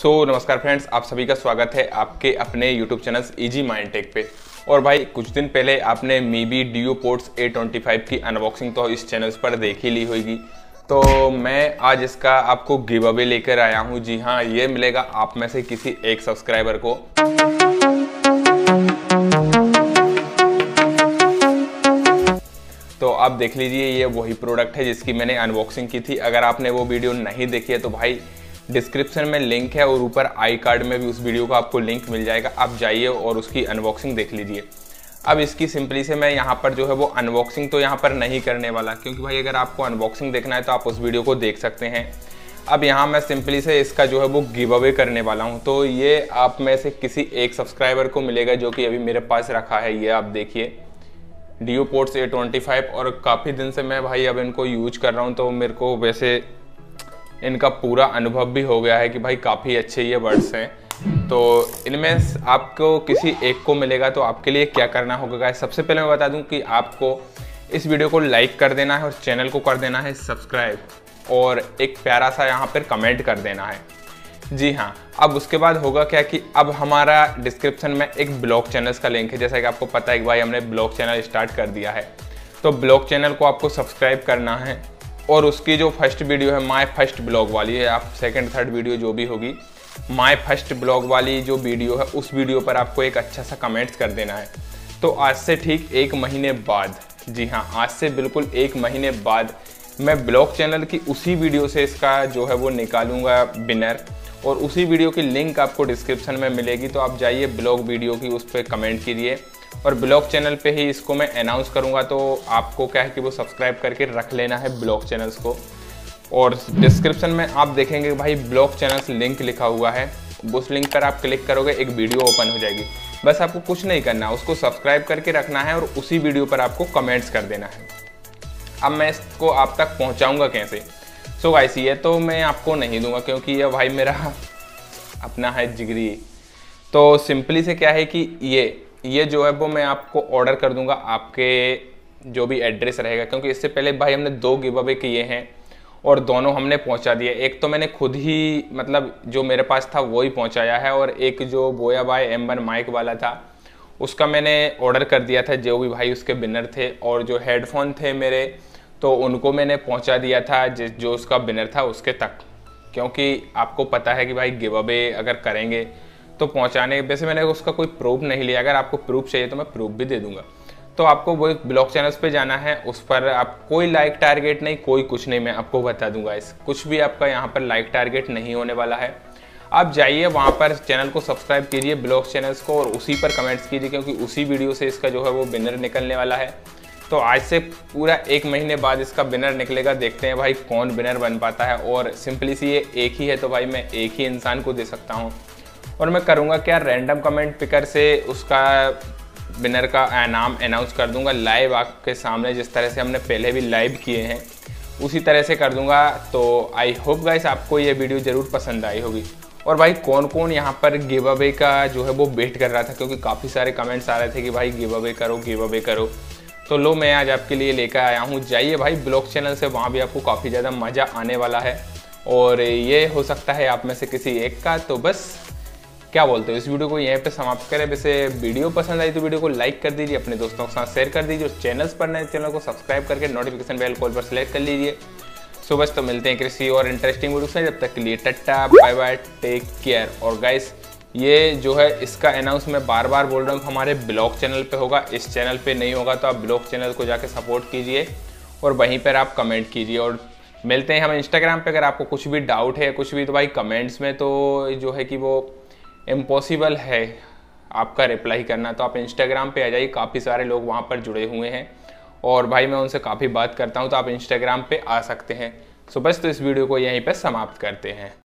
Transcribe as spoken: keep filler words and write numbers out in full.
सो so, नमस्कार friends, आप सभी का स्वागत है आपके अपने YouTube channel easy mind tech पे। और भाई, कुछ दिन पहले आपने Mivi DuoPods A twenty five की अनबॉक्सिंग तो इस चैनल पर देख ही ली होगी। तो मैं आज इसका आपको गिव अवे लेकर आया हूँ। जी हाँ, ये मिलेगा आप में से किसी एक सब्सक्राइबर को। तो आप देख लीजिए, ये वही प्रोडक्ट है जिसकी मैंने अनबॉक्सिंग की थी। अगर आपने वो वीडियो नहीं देखी है तो भाई डिस्क्रिप्शन में लिंक है और ऊपर आई कार्ड में भी उस वीडियो का आपको लिंक मिल जाएगा। आप जाइए और उसकी अनबॉक्सिंग देख लीजिए। अब इसकी सिंपली से मैं यहाँ पर जो है वो अनबॉक्सिंग तो यहाँ पर नहीं करने वाला, क्योंकि भाई अगर आपको अनबॉक्सिंग देखना है तो आप उस वीडियो को देख सकते हैं। अब यहाँ मैं सिंपली से इसका जो है वो गिव अवे करने वाला हूँ। तो ये आप में से किसी एक सब्सक्राइबर को मिलेगा, जो कि अभी मेरे पास रखा है। ये आप देखिए, ड्यूपोर्ट ए ट्वेंटी फाइव। और काफ़ी दिन से मैं भाई अब इनको यूज कर रहा हूँ, तो मेरे को वैसे इनका पूरा अनुभव भी हो गया है कि भाई काफ़ी अच्छे ये बर्ड्स हैं। तो इनमें आपको किसी एक को मिलेगा, तो आपके लिए क्या करना होगा गाइस? सबसे पहले मैं बता दूं कि आपको इस वीडियो को लाइक कर देना है और चैनल को कर देना है सब्सक्राइब, और एक प्यारा सा यहाँ पर कमेंट कर देना है। जी हाँ, अब उसके बाद होगा क्या कि अब हमारा डिस्क्रिप्शन में एक ब्लॉग चैनल्स का लिंक है। जैसा कि आपको पता है कि भाई हमने ब्लॉग चैनल स्टार्ट कर दिया है, तो ब्लॉग चैनल को आपको सब्सक्राइब करना है। और उसकी जो फर्स्ट वीडियो है माय फर्स्ट ब्लॉग वाली है, आप सेकंड थर्ड वीडियो जो भी होगी माय फर्स्ट ब्लॉग वाली जो वीडियो है, उस वीडियो पर आपको एक अच्छा सा कमेंट्स कर देना है। तो आज से ठीक एक महीने बाद, जी हाँ, आज से बिल्कुल एक महीने बाद मैं ब्लॉग चैनल की उसी वीडियो से इसका जो है वो निकालूंगा विनर, और उसी वीडियो की लिंक आपको डिस्क्रिप्शन में मिलेगी। तो आप जाइए ब्लॉग वीडियो की, उस पर कमेंट कीजिए और ब्लॉग चैनल पे ही इसको मैं अनाउंस करूंगा। तो आपको क्या है कि वो सब्सक्राइब करके रख लेना है ब्लॉग चैनल्स को। और डिस्क्रिप्शन में आप देखेंगे भाई ब्लॉग चैनल्स लिंक लिखा हुआ है, उस लिंक पर आप क्लिक करोगे, एक वीडियो ओपन हो जाएगी। बस आपको कुछ नहीं करना, उसको सब्सक्राइब करके रखना है और उसी वीडियो पर आपको कमेंट्स कर देना है। अब मैं इसको आप तक पहुँचाऊँगा कैसे? सो गाइस, ये तो मैं आपको नहीं दूंगा, क्योंकि ये भाई मेरा अपना है जिगरी। तो सिंपली से क्या है कि ये ये जो है वो मैं आपको ऑर्डर कर दूंगा आपके जो भी एड्रेस रहेगा, क्योंकि इससे पहले भाई हमने दो गिव अवे किए हैं और दोनों हमने पहुंचा दिए। एक तो मैंने खुद ही, मतलब जो मेरे पास था वो ही पहुंचाया है, और एक जो बोया भाई एम वन माइक वाला था उसका मैंने ऑर्डर कर दिया था, जो भी भाई उसके विनर थे। और जो हेडफोन थे मेरे, तो उनको मैंने पहुंचा दिया था जिस जो उसका विनर था उसके तक, क्योंकि आपको पता है कि भाई गिव अवे अगर करेंगे तो पहुंचाने। वैसे मैंने उसका कोई प्रूफ नहीं लिया, अगर आपको प्रूफ चाहिए तो मैं प्रूफ भी दे दूंगा। तो आपको वो ब्लॉग चैनल्स पे जाना है, उस पर आप कोई लाइक टारगेट नहीं, कोई कुछ नहीं, मैं आपको बता दूंगा। इस कुछ भी आपका यहाँ पर लाइक टारगेट नहीं होने वाला है। आप जाइए वहाँ पर, चैनल को सब्सक्राइब कीजिए ब्लॉग चैनल्स को, और उसी पर कमेंट्स कीजिए, क्योंकि उसी वीडियो से इसका जो है वो विनर निकलने वाला है। तो आज से पूरा एक महीने बाद इसका विनर निकलेगा। देखते हैं भाई कौन विनर बन पाता है। और सिंपली सी ये एक ही है, तो भाई मैं एक ही इंसान को दे सकता हूँ। और मैं करूँगा क्या, रैंडम कमेंट पिकर से उसका विनर का नाम अनाउंस कर दूंगा लाइव आपके सामने, जिस तरह से हमने पहले भी लाइव किए हैं उसी तरह से कर दूंगा। तो आई होप गाइस आपको ये वीडियो ज़रूर पसंद आई होगी। और भाई कौन कौन यहाँ पर गिव अवे का जो है वो वेट कर रहा था, क्योंकि काफ़ी सारे कमेंट्स आ रहे थे कि भाई गिव अवे करो गिव अवे करो। तो लो, मैं आज आपके लिए लेकर आया हूँ। जाइए भाई ब्लॉग चैनल से, वहाँ भी आपको काफ़ी ज़्यादा मज़ा आने वाला है, और ये हो सकता है आप में से किसी एक का। तो बस क्या बोलते हो, इस वीडियो को यहीं पे समाप्त करें। वैसे वीडियो पसंद आई तो वीडियो को लाइक कर दीजिए, अपने दोस्तों के साथ शेयर कर दीजिए, और चैनल्स पर नए चैनल को सब्सक्राइब करके नोटिफिकेशन बेल कॉल पर सेलेक्ट कर लीजिए। सो बस, तो मिलते हैं कृषि और इंटरेस्टिंग वीडियो से। जब तक के लिए tata bye bye, take care. और गाइस, ये जो है इसका अनाउंस मैं बार बार बोल रहा हूँ, हमारे ब्लॉग चैनल पे होगा, इस चैनल पे नहीं होगा। तो आप ब्लॉग चैनल को जाके सपोर्ट कीजिए और वहीं पर आप कमेंट कीजिए। और मिलते हैं हम इंस्टाग्राम पे, अगर आपको कुछ भी डाउट है कुछ भी, तो भाई कमेंट्स में तो जो है कि वो इम्पॉसिबल है आपका रिप्लाई करना। तो आप इंस्टाग्राम पर आ जाइए, काफ़ी सारे लोग वहाँ पर जुड़े हुए हैं और भाई मैं उनसे काफ़ी बात करता हूँ, तो आप इंस्टाग्राम पर आ सकते हैं। सो बस, तो इस वीडियो को यहीं पर समाप्त करते हैं।